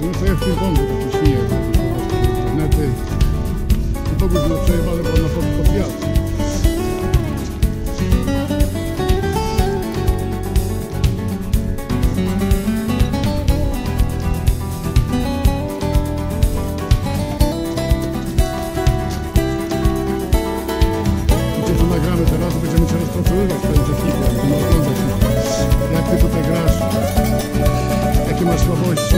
No to ja w tym bądź taki śnieg, internety. To by było przejebane pod wiatr. Teraz będziemy cię rozpracowywać w pewnym techniku, jak ty tutaj grasz, jakie masz słabości.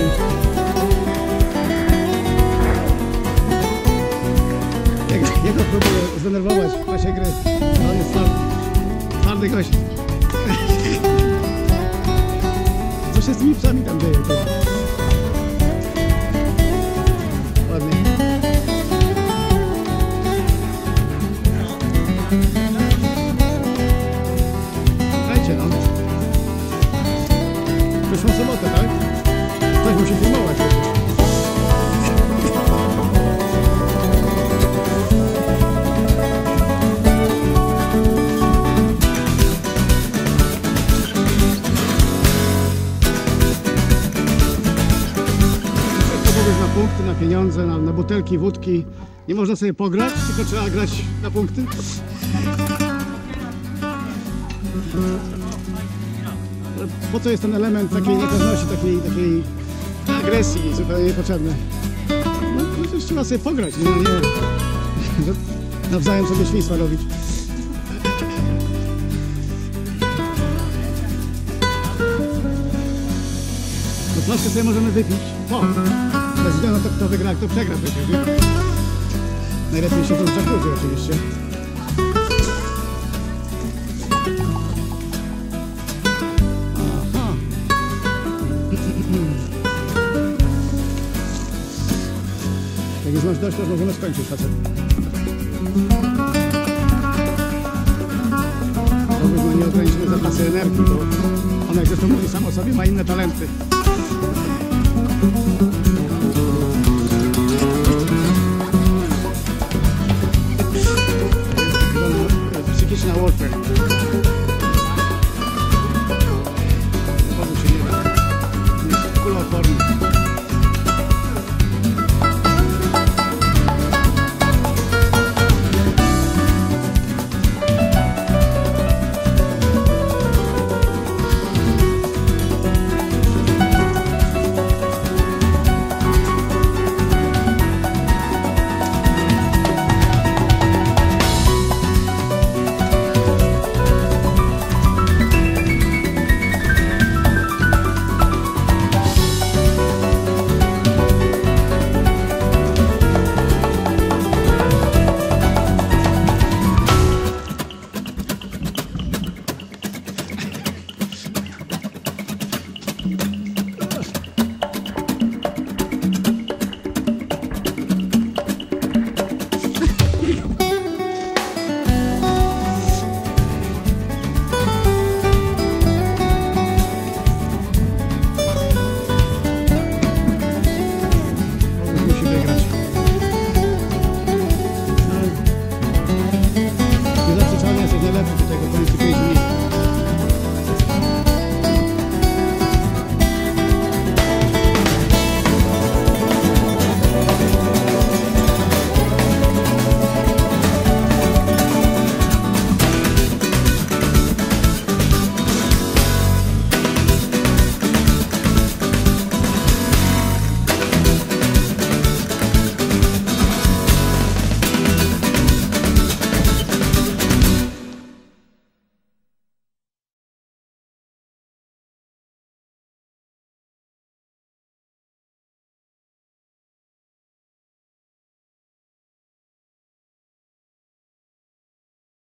Ja go próbuję zdenerwować w czasie gry, ale on jest twardy gość. Co się z tymi psami tam dzieje? Ładnie. Przyszłą sobotę, tak? Ktoś musi filmować. Na punkty, na pieniądze, na butelki, wódki. Nie można sobie pograć, tylko trzeba grać na punkty. Po co jest ten element takiej niepewności, takiej agresji zupełnie niepotrzebny? No przecież trzeba sobie pograć, nie nawzajem sobie świństwa robić. No flaszkę sobie możemy wypić, bez względu na to, kto wygra, kto przegra przecież, nie? Najlepiej się to w jacuzzi oczywiście. Jak już masz dość, to możemy skończyć facet. To byśmy nie ograniczyli zapasy energii, bo on, jak zresztą mówi sam o sobie, ma inne talenty.